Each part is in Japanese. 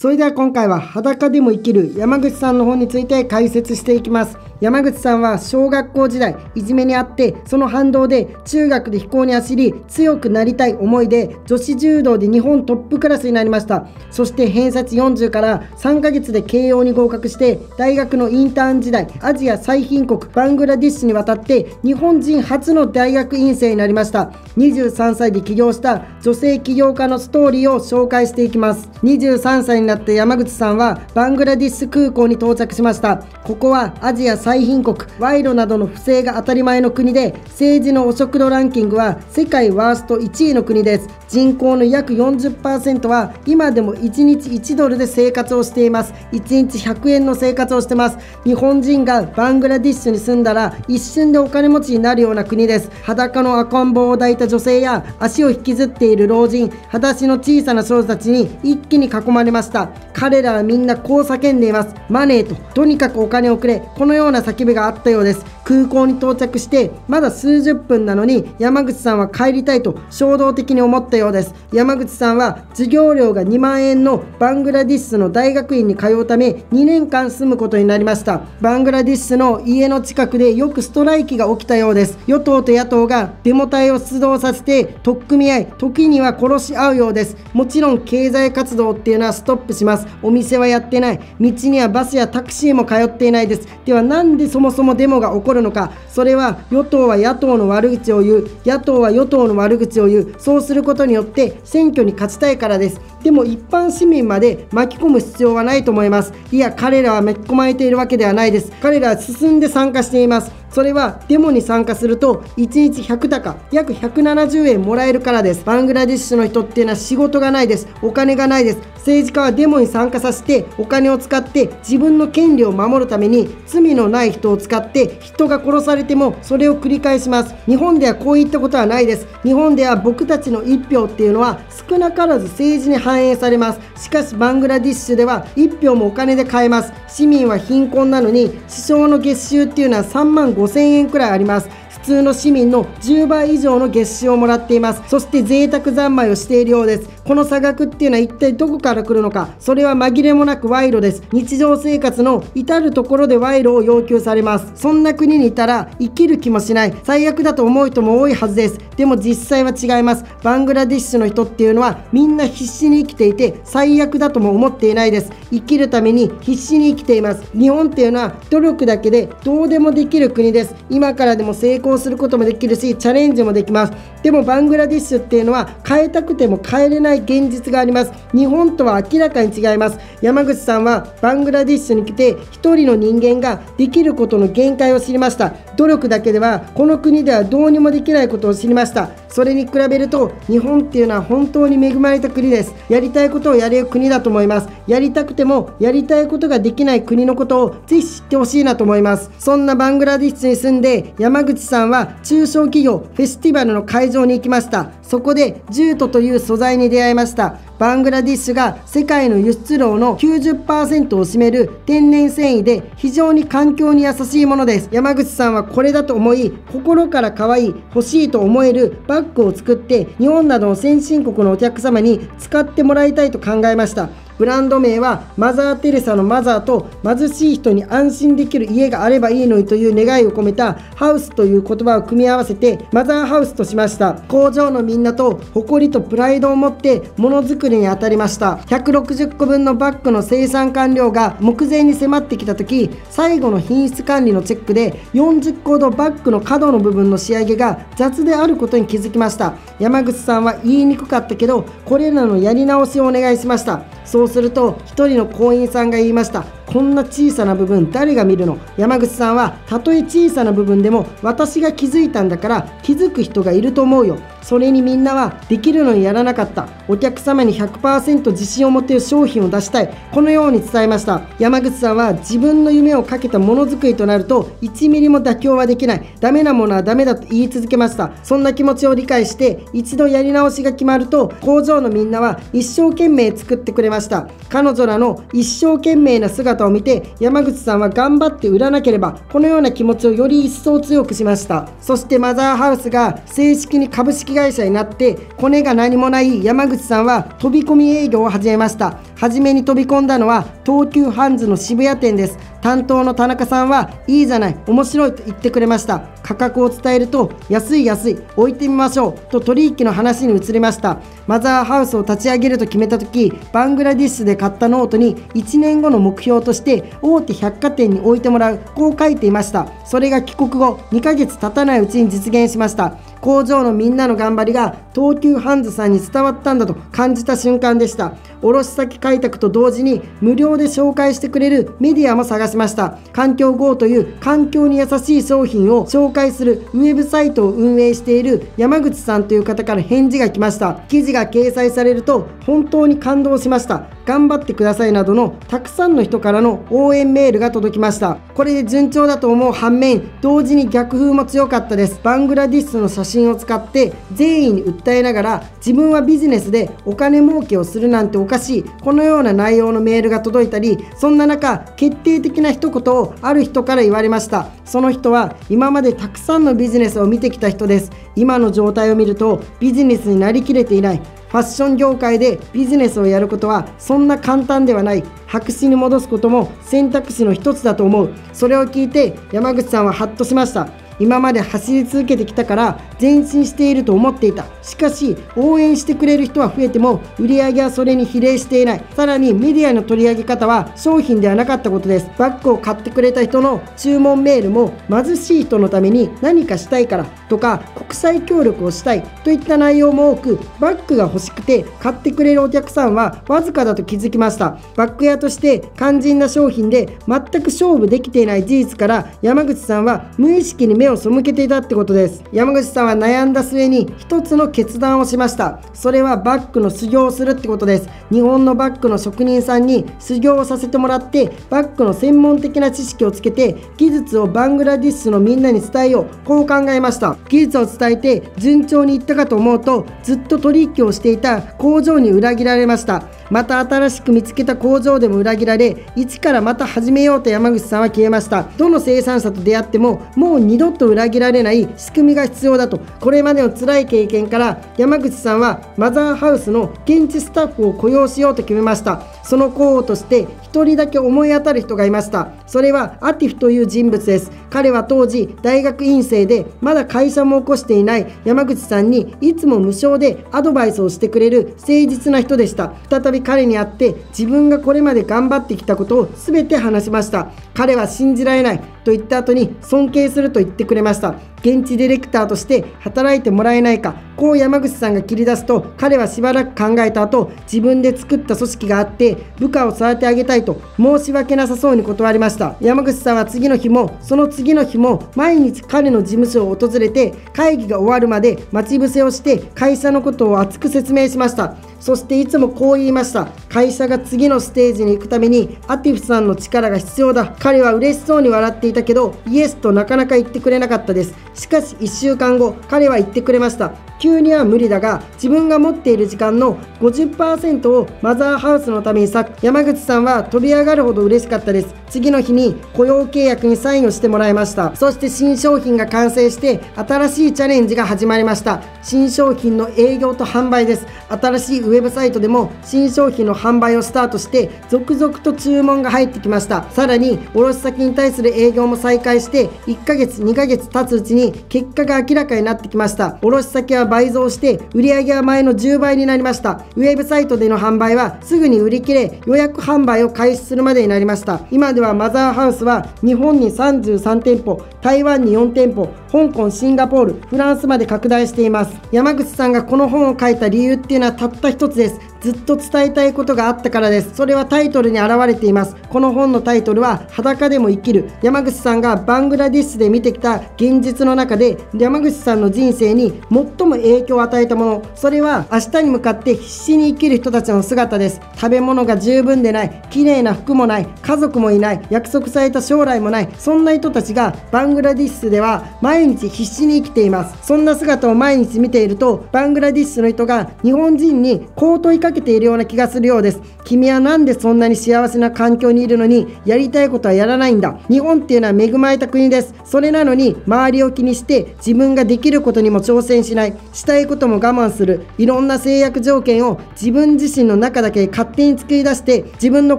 それでは今回は裸でも生きる山口さんの本について解説していきます。山口さんは小学校時代いじめにあって、その反動で中学で非行に走り、強くなりたい思いで女子柔道で日本トップクラスになりました。そして偏差値40から3ヶ月で慶応に合格して、大学のインターン時代アジア最貧国バングラディッシュに渡って日本人初の大学院生になりました。23歳で起業した女性起業家のストーリーを紹介していきます。23歳になって山口さんはバングラディッシュ空港に到着しました。ここはアジア最貧国、賄賂などの不正が当たり前の国で、政治の汚職度ランキングは世界ワースト1位の国です。人口の約 40% は今でも1日1ドルで生活をしています。1日100円の生活をしてます。日本人がバングラディッシュに住んだら一瞬でお金持ちになるような国です。裸の赤ん坊を抱いた女性や足を引きずっている老人、裸足の小さな少女たちに一気に囲まれました。彼らはみんなこう叫んでいます。マネーと、とにかくお金をくれ。このような叫びがあったようです。空港に到着してまだ数十分なのに、山口さんは帰りたいと衝動的に思ったようです。山口さんは授業料が2万円のバングラディッシュの大学院に通うため2年間住むことになりました。バングラディッシュの家の近くでよくストライキが起きたようです。与党と野党がデモ隊を出動させて取っ組み合い、時には殺し合うようです。もちろん経済活動っていうのはストップします。お店はやってない。道にはバスやタクシーも通っていないです。ではなんでそもそもデモが起こるのか。それは与党は野党の悪口を言う、野党は与党の悪口を言う。そうすることによって選挙に勝ちたいからです。でも一般市民まで巻き込む必要はないと思います。いや、彼らは巻き込まれているわけではないです。彼らは進んで参加しています。それはデモに参加すると1日100高約170円もらえるからです。バングラディッシュの人っていうのは仕事がないです。お金がないです。政治家はデモに参加させてお金を使って自分の権利を守るために罪のない人を使って人が殺されてもそれを繰り返します。日本ではこういったことはないです。日本では僕たちの1票っていうのは少なからず政治に反映されます。しかしバングラディッシュでは1票もお金で買えます。市民は貧困なのに首相の月収っていうのは3万5,000円くらいあります。普通の市民の10倍以上の月収をもらっています。そして贅沢三昧をしているようです。この差額っていうのは一体どこから来るのか。それは紛れもなく賄賂です。日常生活の至るところで賄賂を要求されます。そんな国にいたら生きる気もしない。最悪だと思う人も多いはずです。でも実際は違います。バングラディッシュの人っていうのはみんな必死に生きていて、最悪だとも思っていないです。生きるために必死に生きています。日本っていうのは努力だけでどうでもできる国です。今からでも成功することもできるし、チャレンジもできます。でもバングラディッシュっていうのは変えたくても変えれない現実があります。日本とは明らかに違います。山口さんはバングラディッシュに来て一人の人間ができることの限界を知りました。努力だけではこの国ではどうにもできないことを知りました。それに比べると日本っていうのは本当に恵まれた国です。やりたいことをやれる国だと思います。やりたくてもやりたいことができない国のことをぜひ知ってほしいなと思います。そんなバングラディッシュに住んで山口さんは中小企業フェスティバルの会場に行きました。そこでジュートという素材に出会いました。バングラディッシュが世界の輸出量の 90% を占める天然繊維で、非常に環境に優しいものです。山口さんはこれだと思い、心から可愛い、欲しいと思えるバッグを作って日本などの先進国のお客様に使ってもらいたいと考えました。ブランド名はマザー・テレサのマザーと、貧しい人に安心できる家があればいいのにという願いを込めたハウスという言葉を組み合わせてマザーハウスとしました。工場のみんなと誇りとプライドを持ってものづくりに当たりました。160個分のバッグの生産完了が目前に迫ってきた時、最後の品質管理のチェックで40個ほどバッグの角の部分の仕上げが雑であることに気づきました。山口さんは言いにくかったけど、これらのやり直しをお願いしました。そうすると一人の行員さんが言いました。こんな小さな部分誰が見るの。山口さんは、たとえ小さな部分でも私が気づいたんだから気づく人がいると思うよ。それにみんなはできるのにやらなかった。お客様に 100% 自信を持てる商品を出したい。このように伝えました。山口さんは自分の夢をかけたものづくりとなると1ミリも妥協はできない。ダメなものはダメだと言い続けました。そんな気持ちを理解して、一度やり直しが決まると工場のみんなは一生懸命作ってくれました。彼女らの一生懸命な姿姿を見て山口さんは頑張って売らなければ、このような気持ちをより一層強くしました。そしてマザーハウスが正式に株式会社になって、コネが何もない山口さんは飛び込み営業を始めました。初めに飛び込んだのは東急ハンズの渋谷店です。担当の田中さんは、いいじゃない、面白いと言ってくれました。価格を伝えると、安い安い、置いてみましょうと取引の話に移りました。マザーハウスを立ち上げると決めたとき、バングラディッシュで買ったノートに、1年後の目標として、大手百貨店に置いてもらう、こう書いていました。それが帰国後、2ヶ月経たないうちに実現しました。工場のみんなの頑張りが東急ハンズさんに伝わったんだと感じた瞬間でした。卸先開拓と同時に無料で紹介してくれるメディアも探しました。環境 GO という環境に優しい商品を紹介するウェブサイトを運営している山口さんという方から返事が来ました。記事が掲載されると本当に感動しました。頑張ってくださいなどのたくさんの人からの応援メールが届きました。これで順調だと思う反面、同時に逆風も強かったです。バングラディッシュの写真を使って善意に訴えながら、自分はビジネスでお金儲けをするなんておかしい、このような内容のメールが届いたり、そんな中決定的な一言をある人から言われました。その人は今までたくさんのビジネスを見てきた人です。今の状態を見るとビジネスになりきれていない。ファッション業界でビジネスをやることはそんな簡単ではない。白紙に戻すことも選択肢の一つだと思う。それを聞いて山口さんはハッとしました。今まで走り続けてきたから前進していると思っていた。しかし応援してくれる人は増えても売り上げはそれに比例していない。さらにメディアの取り上げ方は商品ではなかったことです。バッグを買ってくれた人の注文メールも、貧しい人のために何かしたいからとか国際協力をしたいといった内容も多く、バッグが欲しくて買ってくれるお客さんはわずかだと気づきました。バッグ屋として肝心な商品で全く勝負できていない事実から、山口さんは無意識に目を背けていたってことです。山口さんは悩んだ末に一つの決断をしました。それはバッグの修行をするってことです。日本のバッグの職人さんに修行をさせてもらって、バッグの専門的な知識をつけて技術をバングラディッシュのみんなに伝えよう、こう考えました。技術を伝えて順調にいったかと思うと、ずっと取引をしていた工場に裏切られました。また新しく見つけた工場でも裏切られ、一からまた始めようと山口さんは消えました。どの生産者と出会ってももう二度と裏切られない仕組みが必要だと。これまでの辛い経験から山口さんはマザーハウスの現地スタッフを雇用しようと決めました。その候補として1人だけ思い当たる人がいました。それはアティフという人物です。彼は当時大学院生でまだ会社も起こしていない山口さんにいつも無償でアドバイスをしてくれる誠実な人でした。再び彼に会って自分がこれまで頑張ってきたことを全て話しました。彼は信じられないと言った後に尊敬すると言ってくれました。現地ディレクターとして働いてもらえないか、こう山口さんが切り出すと、彼はしばらく考えた後、自分で作った組織があって部下を育て上げたいと申し訳なさそうに断りました。山口さんは次の日もその次の日も毎日彼の事務所を訪れて、会議が終わるまで待ち伏せをして会社のことを熱く説明しました。そしていつもこう言いました。会社が次のステージに行くためにアティフさんの力が必要だ。彼は嬉しそうに笑っていたけど、イエスとなかなか言ってくれなかったです。しかし1週間後、彼は言ってくれました。急には無理だが、自分が持っている時間の 50% をマザーハウスのために割く。山口さんは飛び上がるほど嬉しかったです。次の日に雇用契約にサインをしてもらいました。そして新商品が完成して新しいチャレンジが始まりました。新商品の営業と販売です。新しいウェブサイトでも新商品の販売をスタートして、続々と注文が入ってきました。さらに卸先に対する営業も再開して、1ヶ月2ヶ月経つうちに結果が明らかになってきました。卸先は倍増して売上は前の10倍になりました。ウェブサイトでの販売はすぐに売り切れ、予約販売を開始するまでになりました。今ではマザーハウスは日本に33店舗、台湾に4店舗、香港、シンガポール、フランスまで拡大しています。山口さんがこの本を書いた理由っていうのはたった一つです。ずっと伝えたいことがあったからです。それはタイトルに表れています。この本のタイトルは裸でも生きる。山口さんがバングラディッシュで見てきた現実の中で、山口さんの人生に最も影響を与えたもの、それは明日に向かって必死に生きる人たちの姿です。食べ物が十分でない、綺麗な服もない、家族もいない、約束された将来もない、そんな人たちがバングラディッシュでは毎日必死に生きています。そんな姿を毎日見ていると、バングラディッシュの人が日本人に高等以下かけているような気がするようです。君はなんでそんなに幸せな環境にいるのにやりたいことはやらないんだ。日本っていうのは恵まれた国です。それなのに周りを気にして自分ができることにも挑戦しない、したいことも我慢する、いろんな制約条件を自分自身の中だけ勝手に作り出して自分の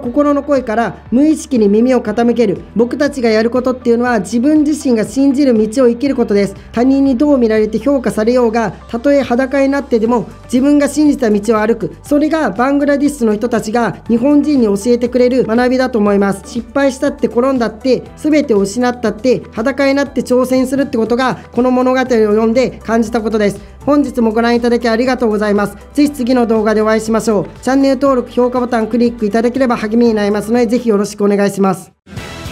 心の声から無意識に耳を傾ける。僕たちがやることっていうのは自分自身が信じる道を生きることです。他人にどう見られて評価されようが、たとえ裸になってでも自分が信じた道を歩く。それがバングラディスの人たちが日本人に教えてくれる学びだと思います。失敗したって転んだって全てを失ったって裸になって挑戦するってことがこの物語を読んで感じたことです。本日もご覧いただきありがとうございます。ぜひ次の動画でお会いしましょう。チャンネル登録、評価ボタンクリックいただければ励みになりますので、ぜひよろしくお願いします。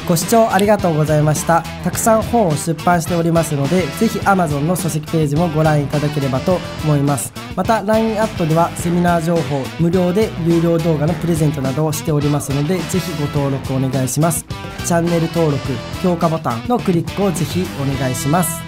ご視聴ありがとうございました。たくさん本を出版しておりますので、ぜひ Amazon の書籍ページもご覧いただければと思います。また LINE アットではセミナー情報、無料で有料動画のプレゼントなどをしておりますので、ぜひご登録お願いします。チャンネル登録、評価ボタンのクリックをぜひお願いします。